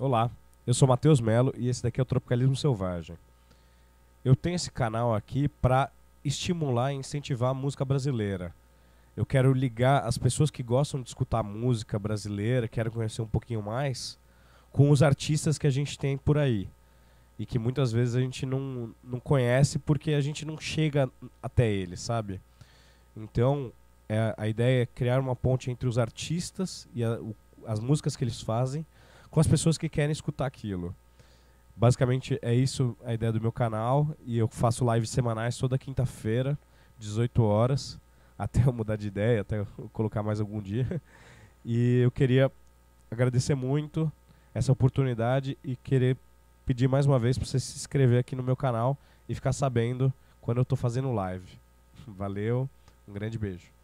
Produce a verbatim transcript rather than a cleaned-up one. Olá, eu sou Matheus Melo e esse daqui é o Tropicalismo Selvagem. Eu tenho esse canal aqui para estimular e incentivar a música brasileira. Eu quero ligar as pessoas que gostam de escutar música brasileira, quero conhecer um pouquinho mais, com os artistas que a gente tem por aí. E que muitas vezes a gente não, não conhece porque a gente não chega até eles, sabe? Então, é, a ideia é criar uma ponte entre os artistas e a, o, as músicas que eles fazem, com as pessoas que querem escutar aquilo. Basicamente é isso a ideia do meu canal, e eu faço lives semanais toda quinta-feira, dezoito horas, até eu mudar de ideia, até eu colocar mais algum dia. E eu queria agradecer muito essa oportunidade e querer pedir mais uma vez para você se inscrever aqui no meu canal e ficar sabendo quando eu estou fazendo live. Valeu, um grande beijo.